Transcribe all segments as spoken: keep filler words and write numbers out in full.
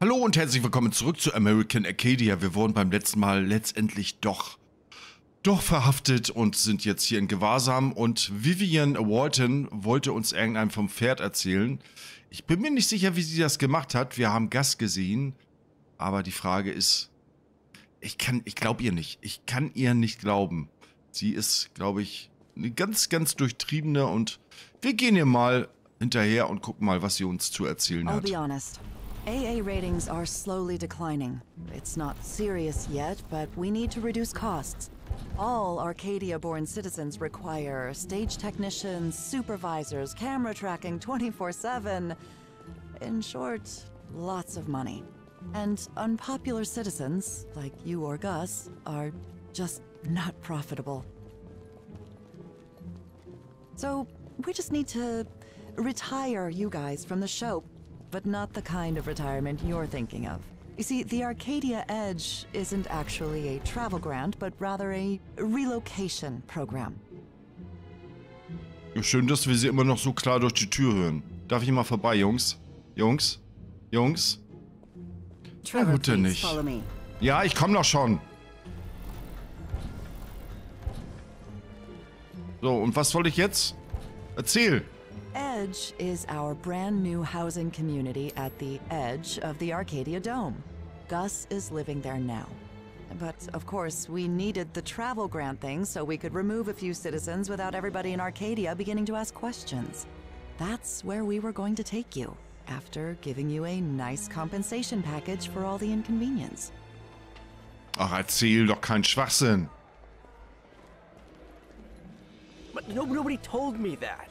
Hallo und herzlich willkommen zurück zu American Arcadia. Wir wurden beim letzten Mal letztendlich doch, doch verhaftet und sind jetzt hier in Gewahrsam. Und Vivian Walton wollte uns irgendeinem vom Pferd erzählen. Ich bin mir nicht sicher, wie sie das gemacht hat. Wir haben Gus gesehen. Aber die Frage ist, ich kann, ich glaube ihr nicht. Ich kann ihr nicht glauben. Sie ist, glaube ich, eine ganz, ganz durchtriebene. Und wir gehen ihr mal hinterher und gucken mal, was sie uns zu erzählen hat. A A ratings are slowly declining. It's not serious yet, but we need to reduce costs. All Arcadia-born citizens require stage technicians, supervisors, camera tracking twenty-four seven. In short, lots of money. And unpopular citizens, like you or Gus, are just not profitable. So we just need to retire you guys from the show. But not the kind of retirement you're thinking of. You see, the Arcadia Edge isn't actually a travel grant, but rather a relocation program. Schön, dass wir sie immer noch so klar durch die Tür hören. Darf ich mal vorbei, Jungs? Jungs? Jungs? Trevor, gut denn nicht. Ja, ich komme doch schon. So, und was soll ich jetzt? Erzähl! Edge is our brand new housing community at the edge of the Arcadia Dome. Gus is living there now. But of course, we needed the travel grant thing so we could remove a few citizens without everybody in Arcadia beginning to ask questions. That's where we were going to take you, after giving you a nice compensation package for all the inconvenience. Ach, erzähl doch keinen Schwachsinn. But no, nobody told me that.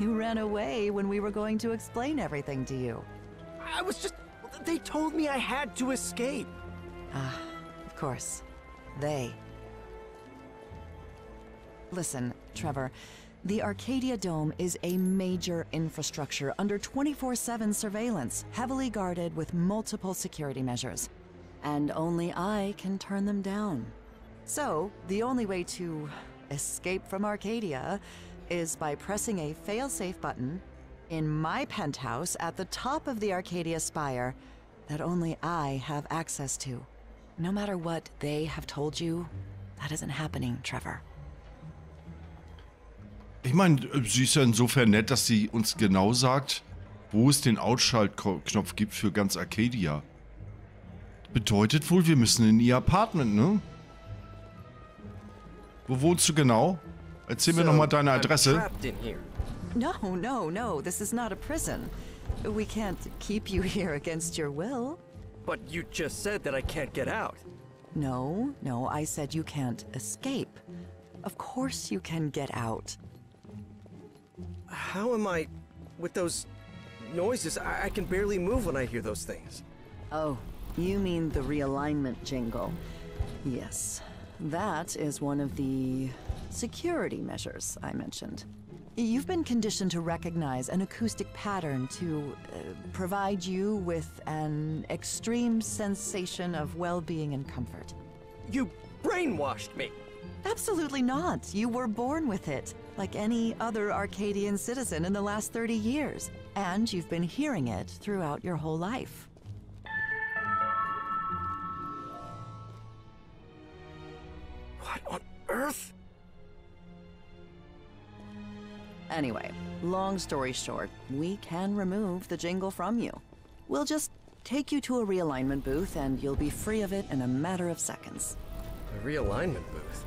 You ran away when we were going to explain everything to you. I was just... They told me I had to escape. Ah, of course. They. Listen, Trevor. The Arcadia Dome is a major infrastructure under twenty-four seven surveillance, heavily guarded with multiple security measures. And only I can turn them down. So, the only way to escape from Arcadia is by pressing a fail-safe button in my penthouse at the top of the Arcadia Spire that only I have access to. No matter what they have told you, that isn't happening, Trevor. Ich meine, sie ist ja insofern nett, dass sie uns genau sagt, wo es den Ausschaltknopf gibt für ganz Arcadia. Bedeutet wohl, wir müssen in ihr Apartment, ne? Wo wohnst du genau? Erzähl mir nochmal deine Adresse. No, no, no. This is not a prison. We can't keep you here against your will. But you just said that I can't get out. No, no. I said you can't escape. Of course you can get out. How am I with those noises? I, I can barely move when I hear those things. Oh, you mean the realignment jingle. Yes. That is one of the security measures I mentioned. You've been conditioned to recognize an acoustic pattern to uh, provide you with an extreme sensation of well-being and comfort. You brainwashed me! Absolutely not! You were born with it, like any other Arcadian citizen in the last thirty years. And you've been hearing it throughout your whole life. What on earth? Anyway, long story short, we can remove the jingle from you. We'll just take you to a realignment booth and you'll be free of it in a matter of seconds. A realignment booth?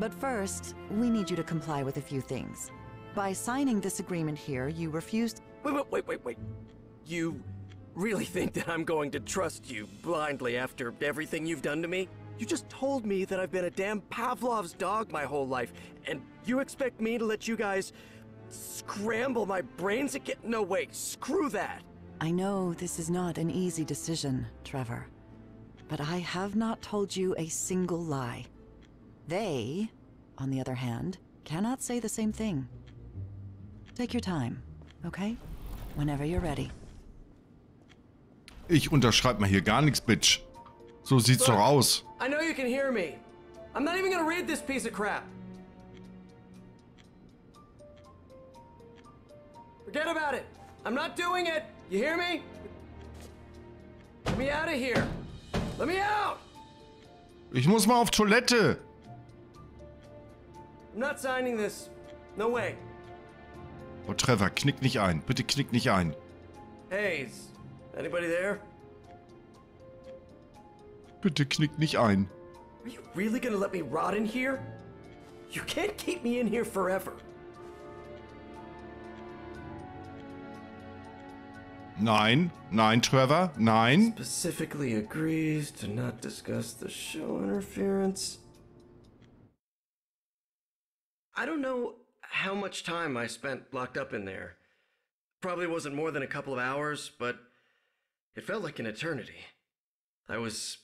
But first, we need you to comply with a few things. By signing this agreement here, you refused... Wait, wait, wait, wait, wait. You really think that I'm going to trust you blindly after everything you've done to me? You just told me that I've been a damn Pavlov's dog my whole life, and you expect me to let you guys scramble my brains again? No way, screw that! I know this is not an easy decision, Trevor, but I have not told you a single lie. They, on the other hand, cannot say the same thing. Take your time, okay? Whenever you're ready. Ich unterschreib mal hier gar nichts, Bitch. So sieht's doch aus. I know you can hear me. I'm not even gonna read this piece of crap. Forget about it. I'm not doing it. You hear me? Let me out of here. Let me out. Ich muss mal auf Toilette. I'm not signing this. No way. Oh, Trevor, knick nicht ein. Bitte knick nicht ein. Hey, is anybody there? Bitte knick nicht ein. Are you really gonna let me rot in here? You can't keep me in here forever. Nein, nein, Trevor, nein. Specifically agrees to not discuss the show interference. I don't know how much time I spent locked up in there. Probably wasn't more than a couple of hours, but it felt like an eternity. I was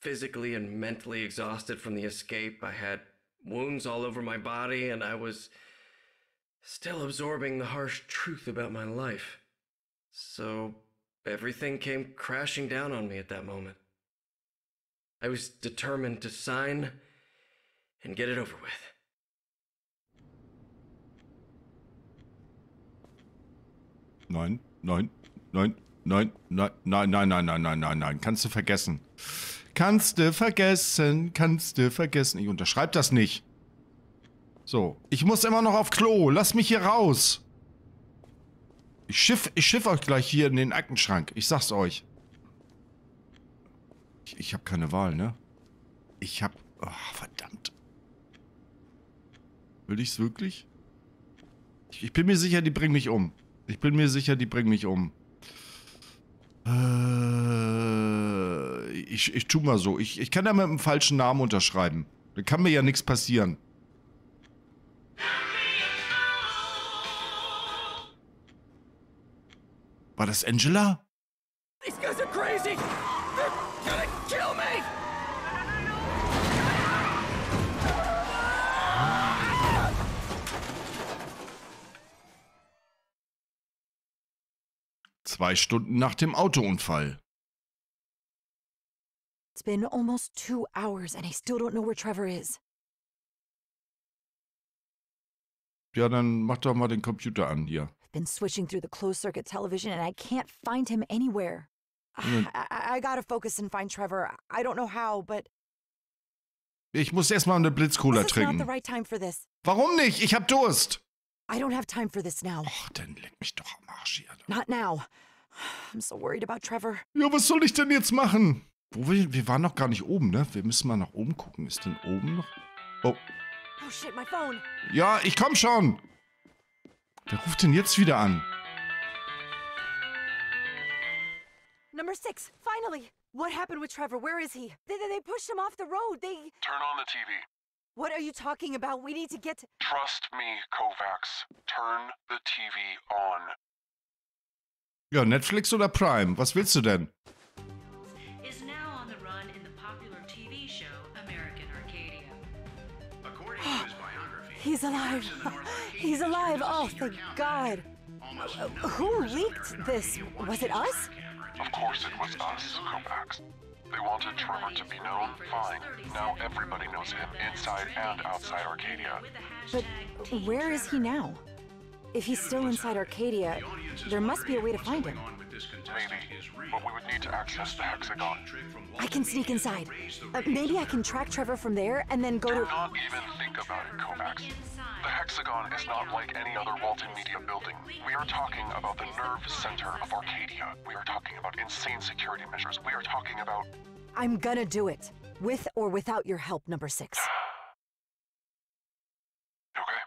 physically and mentally exhausted from the escape. I had wounds all over my body, and I was still absorbing the harsh truth about my life. So everything came crashing down on me at that moment. I was determined to sign and get it over with. Nein, nein, nein, nein, nein, nein, nein, nein, nein, nein, nein, nein. Kannst du vergessen. Kannst du vergessen, kannst du vergessen. Ich unterschreibe das nicht. So, ich muss immer noch auf Klo. Lass mich hier raus. Ich schiff, ich schiff euch gleich hier in den Aktenschrank. Ich sag's euch. Ich, ich habe keine Wahl, ne? Ich hab... Oh, verdammt. Will ich's wirklich? Ich, ich bin mir sicher, die bringen mich um. Ich bin mir sicher, die bringen mich um. Äh, ich, ich tu mal so. Ich, ich kann da mit einem falschen Namen unterschreiben. Da kann mir ja nichts passieren. War das Angela? These guys are crazy. They're gonna kill me. Zwei Stunden nach dem Autounfall. It's been almost two hours and I still don't know where Trevor is. Ja, dann mach doch mal den Computer an hier. Been switching through the closed-circuit television, and I can't find him anywhere. I, I, I gotta focus and find Trevor. I don't know how, but... Ich muss erstmal eine Blitzcola trinken. This is not the right time for this. Warum nicht? Ich hab Durst. I don't have time for this now. Ach, dann leck mich doch am Arsch hier. Not now. I'm so worried about Trevor. Ja, was soll ich denn jetzt machen? Wo wir, wir waren noch gar nicht oben, ne? Wir müssen mal nach oben gucken. Ist denn oben noch... Oh. Oh, shit, my phone. Ja, ich komm schon. Wer ruft denn jetzt wieder an? Number six, finally. What happened with Trevor? Where is he? They, they pushed him off the road. They... Turn on the T V. What are you talking about? We need to get to... Trust me, Kovacs. Turn the T V on. Ja, Netflix oder Prime? Was willst du denn? Is now on the run in the popular T V show American Arcadia. According to his biography... He's alive. He's alive! Oh, thank God! Uh, who leaked this? Was it us? Of course it was us, Kovacs. They wanted Trevor to be known, fine. Now everybody knows him, inside and outside Arcadia. But where is he now? If he's still inside Arcadia, there must be a way to find him. Maybe, but we would need to access the Hexagon. I can sneak inside. Uh, maybe I can track Trevor from there and then go to... Do not even think about it, Kovacs. The Hexagon is not like any other Walton Media building. We are talking about the nerve center of Arcadia. We are talking about insane security measures. We are talking about... I'm gonna do it. With or without your help, Number Six. Okay,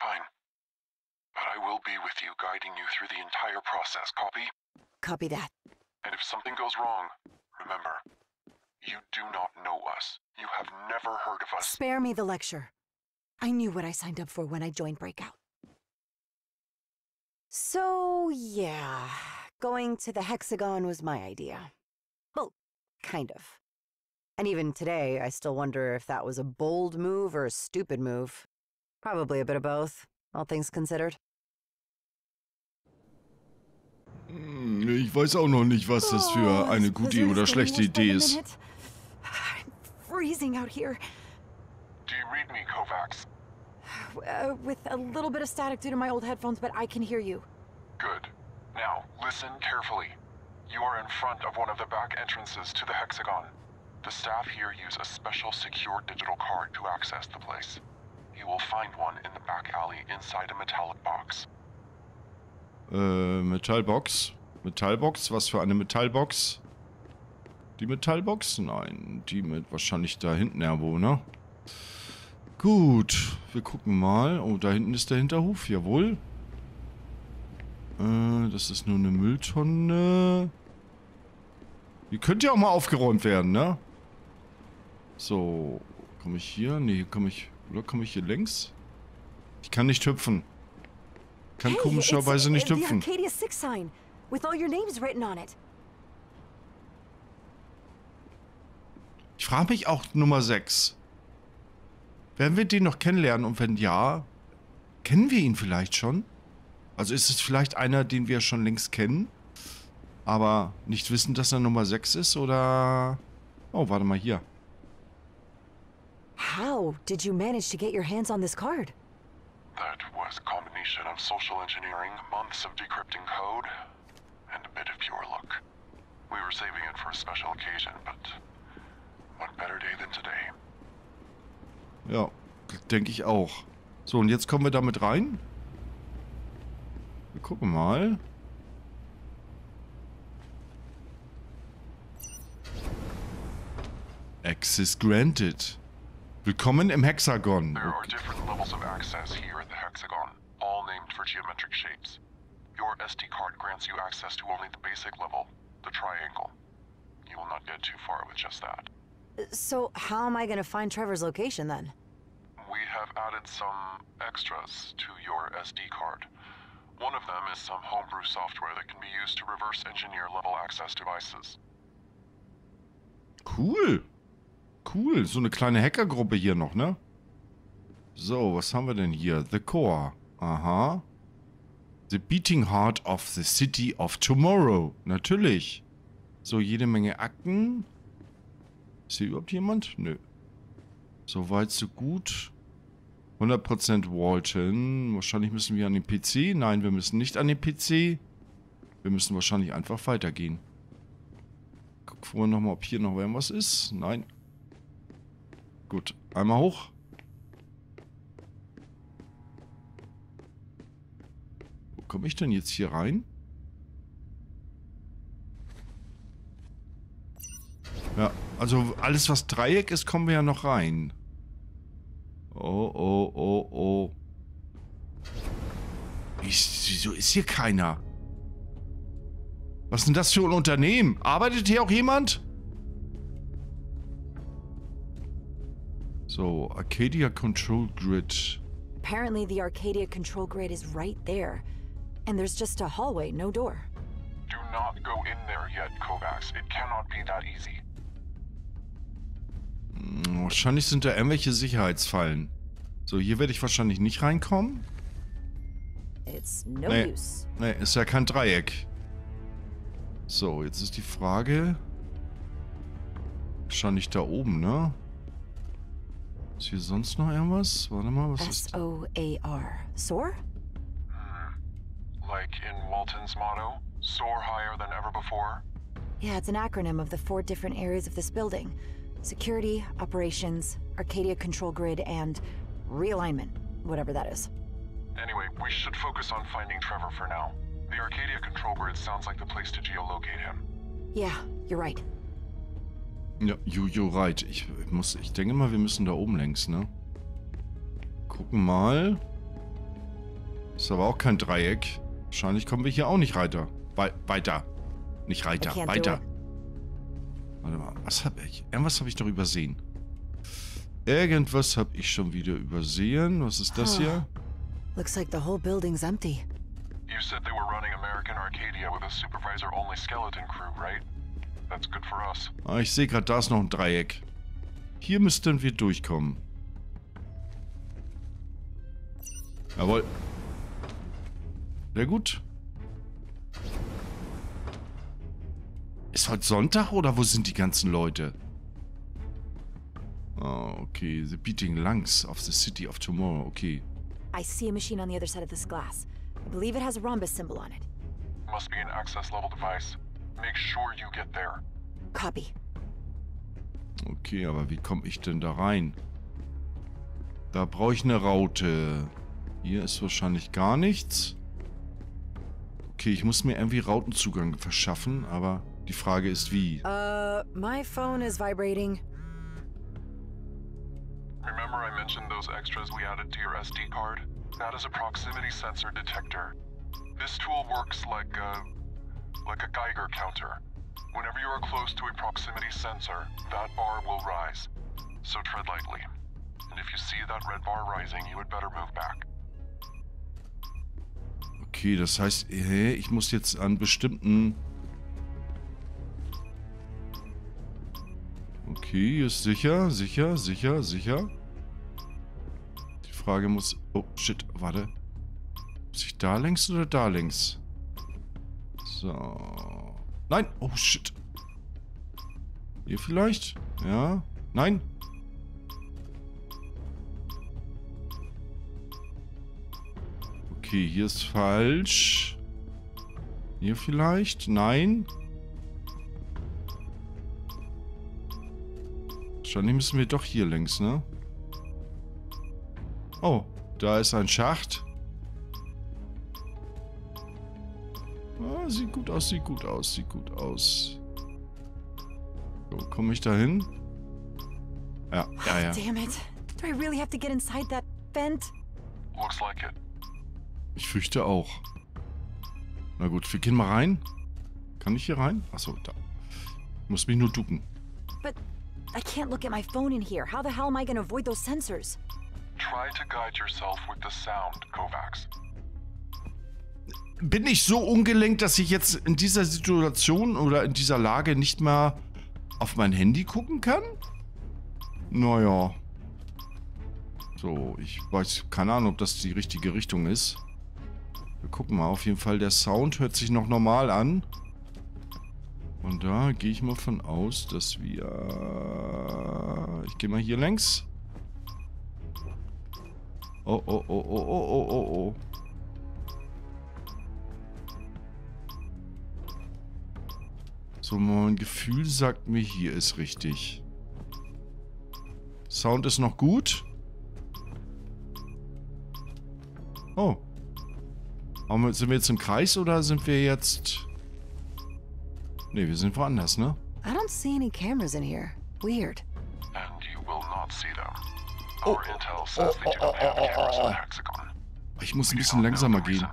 fine. But I will be with you, guiding you through the entire process, copy? Copy that. And if something goes wrong, remember, you do not know us. You have never heard of us. Spare me the lecture. I knew what I signed up for when I joined Breakout. So, yeah, going to the Hexagon was my idea. Well, kind of. And even today, I still wonder if that was a bold move or a stupid move. Probably a bit of both, all things considered. Ich weiß auch noch nicht, was das für eine gute oder schlechte Idee ist. I'm freezing out here. Do you read me, Kovacs? Uh, with a little bit of static due to my old headphones, but I can hear you. Good. Now, listen carefully. You are in front of one of the back entrances to the Hexagon. The staff here use a special secure digital card to access the place. You will find one in the back alley inside a metallic box. Äh, Metallbox? Metallbox? Was für eine Metallbox? Die Metallbox? Nein, die mit wahrscheinlich da hinten irgendwo, ne? Gut, wir gucken mal. Oh, da hinten ist der Hinterhof, jawohl. Äh, das ist nur eine Mülltonne. Die könnte ja auch mal aufgeräumt werden, ne? So, komme ich hier? Ne, hier komme ich... Oder komme ich hier längs? Ich kann nicht hüpfen. Kann hey, komischerweise nicht hüpfen. Ich frage mich auch Nummer sechs. Werden wir den noch kennenlernen? Und wenn ja, kennen wir ihn vielleicht schon? Also ist es vielleicht einer, den wir schon längst kennen, aber nicht wissen, dass er Nummer sechs ist? Oder... Oh, warte mal hier. How did you manage to get your hands on this card? That was a combination of social engineering, months of decrypting code, and a bit of pure luck. We were saving it for a special occasion, but what better day than today? Ja, denke ich auch. So, und jetzt kommen wir damit rein. Wir gucken mal. Access granted. Willkommen im Hexagon. There are different levels of access here at the Hexagon, all named for geometric shapes. Your S D card grants you access to only the basic level, the triangle. You will not get too far with just that. So how am I going to find Trevor's location then? We have added some extras to your S D card. One of them is some homebrew software that can be used to reverse engineer level access devices. Cool. Cool, so eine kleine Hackergruppe hier noch, ne? So, was haben wir denn hier? The Core. Aha. The Beating Heart of the City of Tomorrow. Natürlich. So, jede Menge Akten. Ist hier überhaupt jemand? Nö. So weit, so gut. hundert Prozent Walton. Wahrscheinlich müssen wir an den P C. Nein, wir müssen nicht an den P C. Wir müssen wahrscheinlich einfach weitergehen. Guck vorher nochmal, ob hier noch irgendwas ist. Nein. Gut, einmal hoch. Wo komme ich denn jetzt hier rein? Ja, also alles was Dreieck ist, kommen wir ja noch rein. Oh, oh, oh, oh. Ich, wieso ist hier keiner? Was ist denn das für ein Unternehmen? Arbeitet hier auch jemand? So, Arcadia Control Grid. Apparently the Arcadia Control Grid is right there. And there's just a hallway, no door. Do not go in there yet, Kovacs. It cannot be that easy. Hm, wahrscheinlich sind da irgendwelche Sicherheitsfallen. So, hier werde ich wahrscheinlich nicht reinkommen. It's no nee. use. Nee, ist ja kein Dreieck. So, jetzt ist die Frage... Wahrscheinlich da oben, ne? Ist hier sonst noch irgendwas? Warte mal, was ist das? S O A R. S O A R? Hmm. Like in Walton's motto, soar higher than ever before. Yeah, it's an acronym of the four different areas of this building. Security, Operations, Arcadia Control Grid, and Realignment, whatever that is. Anyway, we should focus on finding Trevor for now. The Arcadia Control Grid sounds like the place to geolocate him. Yeah, you're right. Ja, you, you're right. Ich, ich, muss, ich denke mal, wir müssen da oben längs, ne? Gucken mal. Ist aber auch kein Dreieck. Wahrscheinlich kommen wir hier auch nicht weiter. We weiter. Nicht weiter, weiter. Warte mal, was hab ich? Irgendwas habe ich doch übersehen. Irgendwas habe ich schon wieder übersehen. Was ist das hier? Looks like the whole building's empty. You said they were running American Arcadia with a supervisor-only skeleton crew, right? That's good for us. Ah, ich sehe gerade, da ist noch ein Dreieck. Hier müssten wir durchkommen. Jawohl. Sehr gut. Ist heute Sonntag oder wo sind die ganzen Leute? Ah, okay. The beating lungs of the city of tomorrow. Okay. I see a machine on the other side of this glass. I believe it has a rhombus symbol on it. Must be an access level device. Make sure you get there. Copy. Okay, aber wie komme ich denn da rein? Da brauche ich eine Raute. Hier ist wahrscheinlich gar nichts. Okay, ich muss mir irgendwie Rautenzugang verschaffen, aber die Frage ist wie. Uh, my phone is vibrating. Remember I mentioned those extras we added to your S D card? That is a proximity sensor detector. This tool works like a, like a Geiger counter. Whenever you are close to a proximity sensor, that bar will rise. So tread lightly. And if you see that red bar rising, you had better move back. Okay, das heißt, ich muss jetzt an bestimmten... Okay, ist sicher, sicher, sicher, sicher. Die Frage muss... Oh, shit, warte. Muss ich da längs oder da längs? So... Nein! Oh, shit. Hier vielleicht? Ja? Nein? Okay, hier ist falsch. Hier vielleicht? Nein? Wahrscheinlich müssen wir doch hier längs, ne? Oh, da ist ein Schacht. Ah, sieht gut aus, sieht gut aus, sieht gut aus. So, komme ich da hin? Ja, ja, ja. Damn it. Do I really have to get inside that vent? Looks like it. Ich fürchte auch. Na gut, wir gehen mal rein. Kann ich hier rein? Achso, da. Ich muss mich nur ducken. But I can't look at my phone in here. How the hell am I going to avoid those sensors? Try to guide yourself with the sound, Kovacs. Bin ich so ungelenkt, dass ich jetzt in dieser Situation oder in dieser Lage nicht mal auf mein Handy gucken kann? Naja. So, ich weiß, keine Ahnung, ob das die richtige Richtung ist. Wir gucken mal. Auf jeden Fall, der Sound hört sich noch normal an. Und da gehe ich mal von aus, dass wir... Ich gehe mal hier längs. Oh, oh, oh, oh, oh, oh, oh, oh. So, mein Gefühl sagt mir, hier ist richtig. Sound ist noch gut. Oh. Aber sind wir jetzt im Kreis oder sind wir jetzt... Ne, wir sind woanders, ne? I don't see any cameras in here. Weird. And you will not see them. Our intel says they do not have cameras in Hexagon. Ich muss ein bisschen langsamer gehen.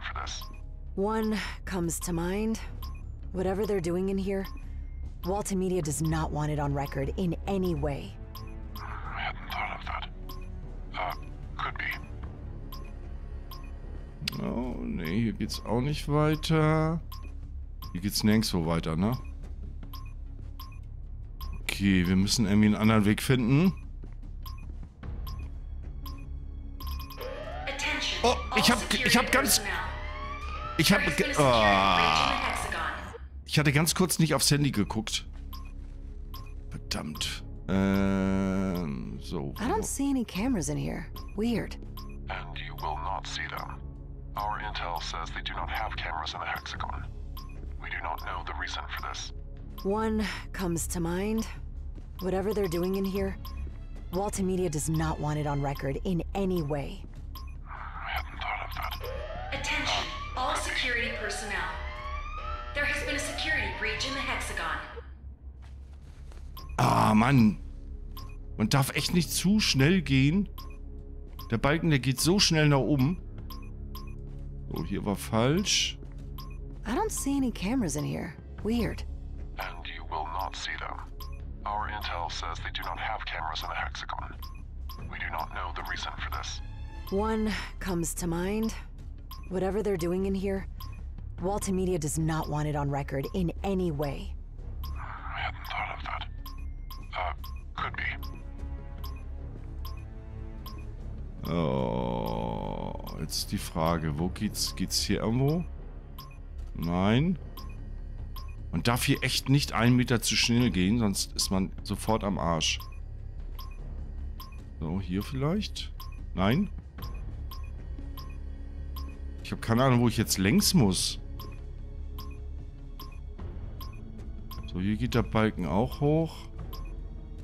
One comes to mind. Whatever they're doing in here, Walton Media does not want it on record in any way. I hadn't thought of that. Uh, could be. Oh, nee, hier geht's auch nicht weiter. Hier geht's nirgendwo weiter, ne? Okay, wir müssen irgendwie einen anderen Weg finden. Oh, ich hab, ich hab ganz... Ich hab... Oh. Ich hatte ganz kurz nicht aufs Handy geguckt. Verdammt. Ähm, so. I don't see any cameras in here. Weird. And you will not see them. Our intel says they do not have cameras in the Hexagon. We do not know the reason for this. One comes to mind. Whatever they're doing in here, Walton Media does not want it on record in any way. I hadn't thought of that. Attention, all security personnel. There has been a security breach in the Hexagon. Ah, Mann. Man darf echt nicht zu schnell gehen. Der Balken, der geht so schnell nach oben. So, hier war falsch. I don't see any cameras in here. Weird. And you will not see them. Our intel says they do not have cameras in the Hexagon. We do not know the reason for this. One comes to mind. Whatever they're doing in here, Walton Media does not want it on record in any way. I hadn't thought of that. Uh, could be. Oh, jetzt die Frage, wo geht's? Geht's hier irgendwo? Nein. Man darf hier echt nicht einen Meter zu schnell gehen, sonst ist man sofort am Arsch. So, hier vielleicht? Nein. Ich habe keine Ahnung, wo ich jetzt längs muss. So, hier geht der Balken auch hoch.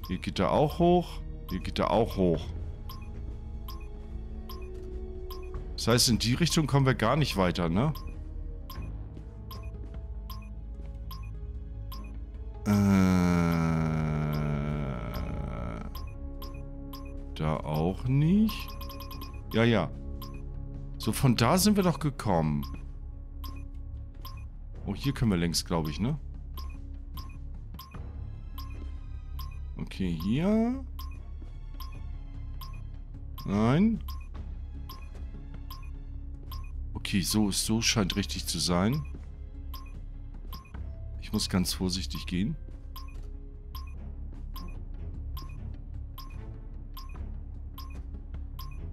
Hier geht er auch hoch. Hier geht er auch hoch. Das heißt, in die Richtung kommen wir gar nicht weiter, ne? Äh, da auch nicht. Ja, ja. So, von da sind wir doch gekommen. Oh, hier können wir längs, glaube ich, ne? Okay, hier. Nein. Okay, so, so scheint richtig zu sein. Ich muss ganz vorsichtig gehen.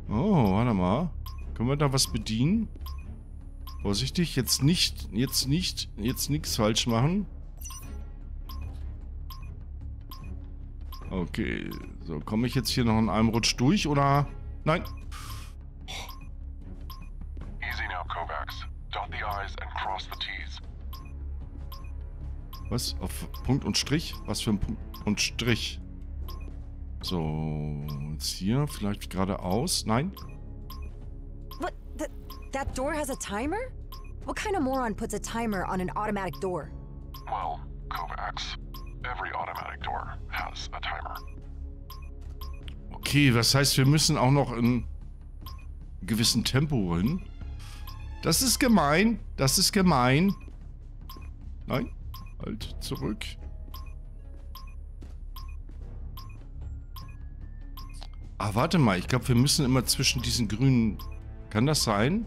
Oh, warte mal. Können wir da was bedienen? Vorsichtig, jetzt nicht, jetzt nicht, jetzt nichts falsch machen. Okay, so, komme ich jetzt hier noch in einem Rutsch durch, oder? Nein. Was? Auf Punkt und Strich? Was für ein Punkt und Strich? So, jetzt hier, vielleicht geradeaus. Nein. What? The, that door has a timer? What kind of moron puts a timer on an automatic door? Well, Kovacs, every automatic door has a timer. Okay, das heißt, wir müssen auch noch in gewissem Tempo hin. Das ist gemein. Das ist gemein. Nein. Halt zurück. Ah, warte mal. Ich glaube, wir müssen immer zwischen diesen grünen... Kann das sein?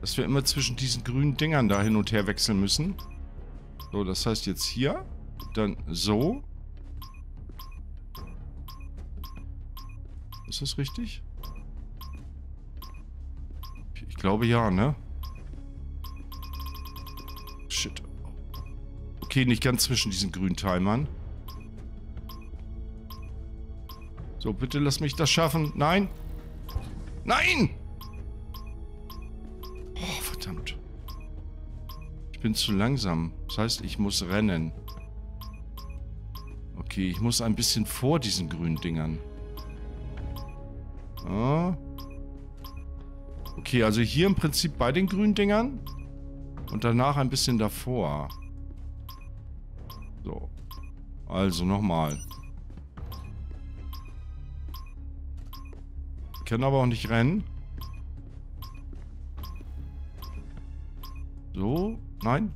Dass wir immer zwischen diesen grünen Dingern da hin und her wechseln müssen. So, das heißt jetzt hier. Dann so. Ist das richtig? Ich glaube ja, ne? Shit. Okay, nicht ganz zwischen diesen grünen Timern. So, bitte lass mich das schaffen. Nein! Nein! Oh, verdammt. Ich bin zu langsam. Das heißt, ich muss rennen. Okay, ich muss ein bisschen vor diesen grünen Dingern. Ah. Okay, also hier im Prinzip bei den grünen Dingern. Und danach ein bisschen davor. So. Also nochmal. Ich kann aber auch nicht rennen. So. Nein.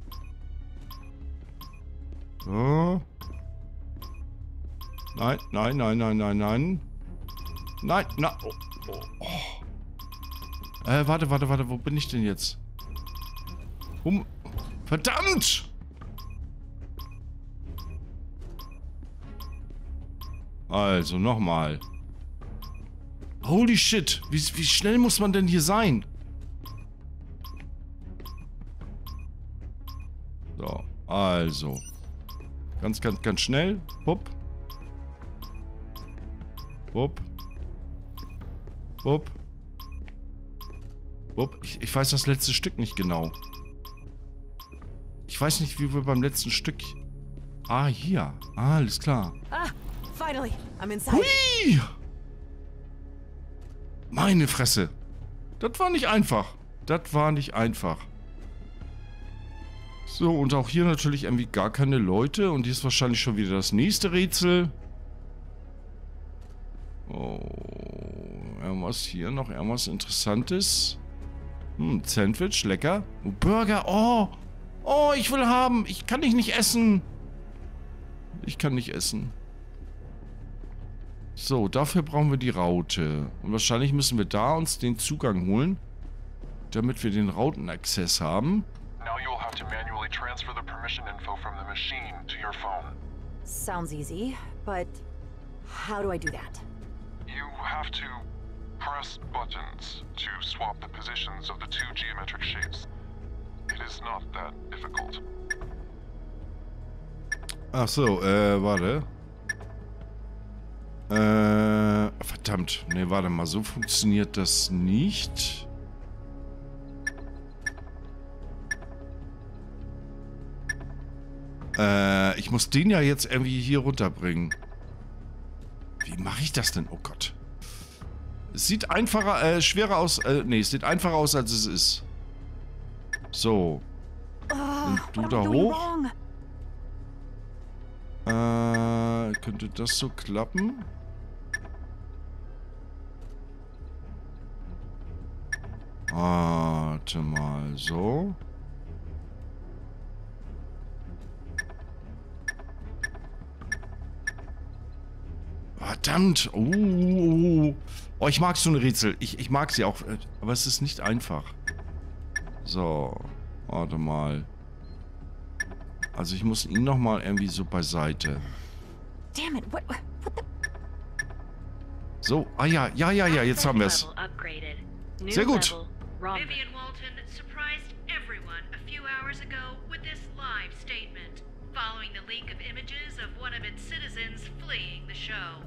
So. Nein, nein, nein, nein, nein, nein. Nein, na. Oh, oh, oh. Äh, warte, warte, warte. Wo bin ich denn jetzt? Um. Verdammt! Also, nochmal. Holy shit. Wie, wie schnell muss man denn hier sein? So, also. Ganz, ganz, ganz schnell. Bupp. Bupp. Bupp. Bupp. Ich, ich weiß das letzte Stück nicht genau. Ich weiß nicht, wie wir beim letzten Stück... Ah, hier. Ah, alles klar. Ah! Finally, I'm inside. Hui! Meine Fresse. Das war nicht einfach. Das war nicht einfach. So, und auch hier natürlich irgendwie gar keine Leute. Und hier ist wahrscheinlich schon wieder das nächste Rätsel. Oh, irgendwas hier noch, irgendwas Interessantes. Hm, Sandwich, lecker. Oh, Burger, oh. Oh, ich will haben. Ich kann dich nicht essen. Ich kann nicht essen. So, dafür brauchen wir die Raute. Und wahrscheinlich müssen wir da uns den Zugang holen, damit wir den Rautenaccess haben. Now you'll have to manually transfer the permission info from the machine to your phone. Sounds easy, but how do I do that? You have to press buttons to swap the positions of the two geometric shapes. It is not that difficult. Ach so, äh, warte. Äh, verdammt. Ne, warte mal, so funktioniert das nicht. Äh, ich muss den ja jetzt irgendwie hier runterbringen. Wie mache ich das denn? Oh Gott. Es sieht einfacher, äh, schwerer aus. Äh, nee, es sieht einfacher aus, als es ist. So. Und du da hoch. Äh, könnte das so klappen? Warte mal, so. Verdammt! Oh, oh, ich mag so eine Rätsel. Ich, ich mag sie auch. Aber es ist nicht einfach. So. Warte mal. Also ich muss ihn nochmal irgendwie so beiseite. Damn it, what, what the... So, ah ja, ja, ja, ja, jetzt haben wir es. Sehr gut. Vivian Walton surprised everyone a few hours ago with this live statement, following the leak of images of one of its citizens fleeing the show.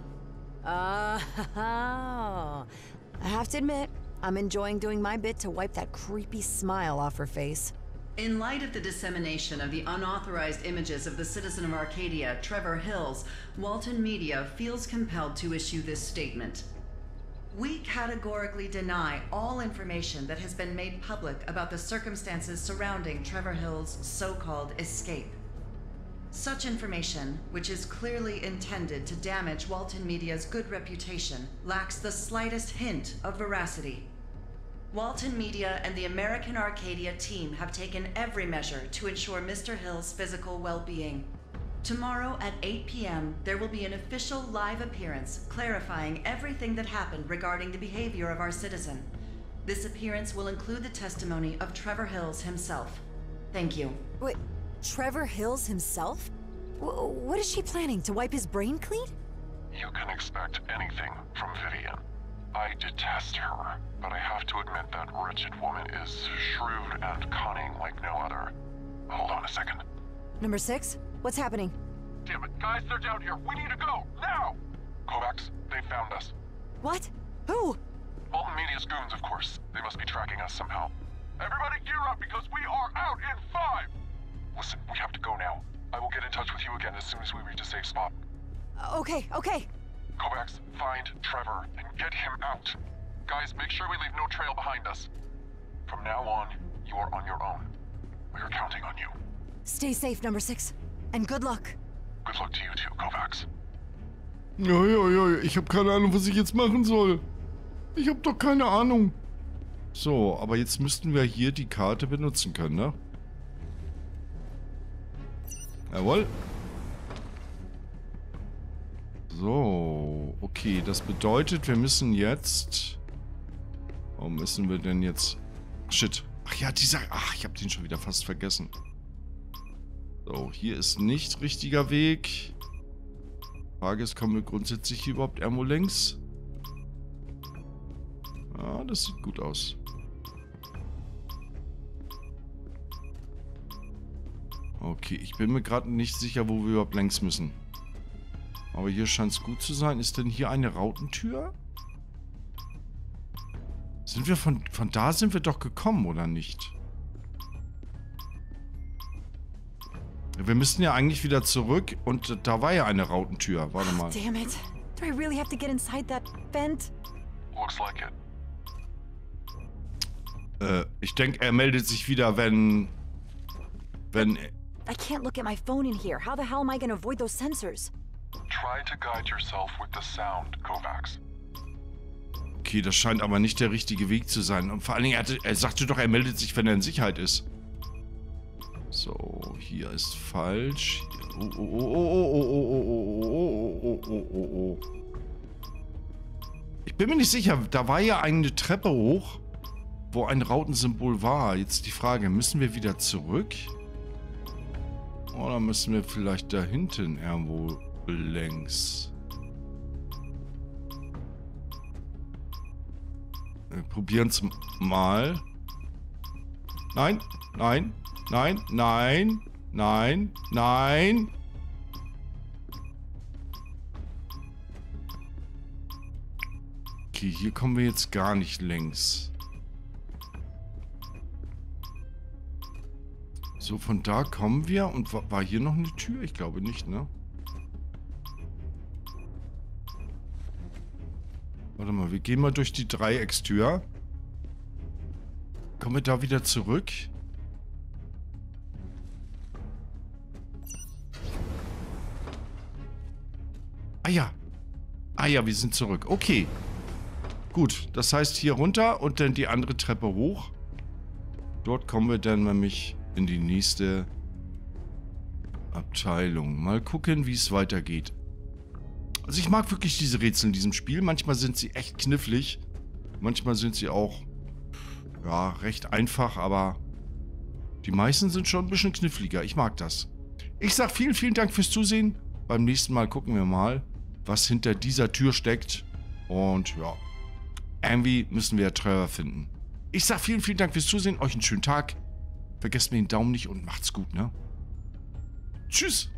Uh, I have to admit, I'm enjoying doing my bit to wipe that creepy smile off her face. In light of the dissemination of the unauthorized images of the citizen of Arcadia, Trevor Hills, Walton Media feels compelled to issue this statement. We categorically deny all information that has been made public about the circumstances surrounding Trevor Hills' so-called escape. Such information, which is clearly intended to damage Walton Media's good reputation, lacks the slightest hint of veracity. Walton Media and the American Arcadia team have taken every measure to ensure Mister Hill's physical well-being. Tomorrow at eight p m, there will be an official live appearance clarifying everything that happened regarding the behavior of our citizen. This appearance will include the testimony of Trevor Hills himself. Thank you. Wait, Trevor Hills himself? W- what is she planning, to wipe his brain clean? You can expect anything from Vivian. I detest her, but I have to admit that wretched woman is shrewd and cunning like no other. Hold on a second. Number six, what's happening? Damn it, guys, they're down here. We need to go, now! Kovacs, they found us. What? Who? Walton Media's goons, of course. They must be tracking us somehow. Everybody gear up because we are out in five! Listen, we have to go now. I will get in touch with you again as soon as we reach a safe spot. Okay, okay. Kovacs, find Trevor and get him out. Guys, make sure we leave no trail behind us. From now on, you are on your own. We are counting on you. Stay safe, Number six. And good luck. Good luck to you too, Kovacs. Ja, ja, ja, ich habe keine Ahnung, was ich jetzt machen soll. Ich habe doch keine Ahnung. So, aber jetzt müssten wir hier die Karte benutzen können, ne? Jawohl. So, okay, das bedeutet, wir müssen jetzt... Warum müssen wir denn jetzt... Shit. Ach ja, dieser... Ach, ich habe den schon wieder fast vergessen. So, hier ist nicht richtiger Weg. Frage ist, kommen wir grundsätzlich hier überhaupt irgendwo längs? Ja, das sieht gut aus. Okay, ich bin mir gerade nicht sicher, wo wir überhaupt längs müssen. Aber hier scheint es gut zu sein. Ist denn hier eine Rautentür? Sind wir von... Von da sind wir doch gekommen, oder nicht? Wir müssten ja eigentlich wieder zurück. Und da war ja eine Rautentür. Warte mal. Damn it. Do I really have to get inside that vent? Looks like it. Äh, ich denke, er meldet sich wieder, wenn... Wenn... I can't look at my phone in here. How the hell am I gonna avoid those sensors? Try to guide yourself with the sound, Kovacs. Okay, das scheint aber nicht der richtige Weg zu sein. Und vor allen Dingen, er, hatte, er sagte doch, er meldet sich, wenn er in Sicherheit ist. So, hier ist falsch. Oh, oh, oh, oh, oh, oh, oh, oh, oh, oh, oh, oh. Ich bin mir nicht sicher. Da war ja eine Treppe hoch, wo ein Rautensymbol war. Jetzt die Frage, müssen wir wieder zurück? Oder müssen wir vielleicht da hinten irgendwo... Längs. Wir probieren es mal. Nein, nein, nein, nein, nein, nein. Okay, hier kommen wir jetzt gar nicht längs. So, von da kommen wir. Und war hier noch eine Tür? Ich glaube nicht, ne? Warte mal, wir gehen mal durch die Dreieckstür. Kommen wir da wieder zurück? Ah ja. Ah ja, wir sind zurück. Okay. Gut, das heißt hier runter und dann die andere Treppe hoch. Dort kommen wir dann nämlich in die nächste Abteilung. Mal gucken, wie es weitergeht. Also ich mag wirklich diese Rätsel in diesem Spiel. Manchmal sind sie echt knifflig. Manchmal sind sie auch, ja, recht einfach, aber die meisten sind schon ein bisschen kniffliger. Ich mag das. Ich sag vielen, vielen Dank fürs Zusehen. Beim nächsten Mal gucken wir mal, was hinter dieser Tür steckt. Und ja, irgendwie müssen wir Trevor finden. Ich sag vielen, vielen Dank fürs Zusehen. Euch einen schönen Tag. Vergesst mir den Daumen nicht und macht's gut, ne? Tschüss!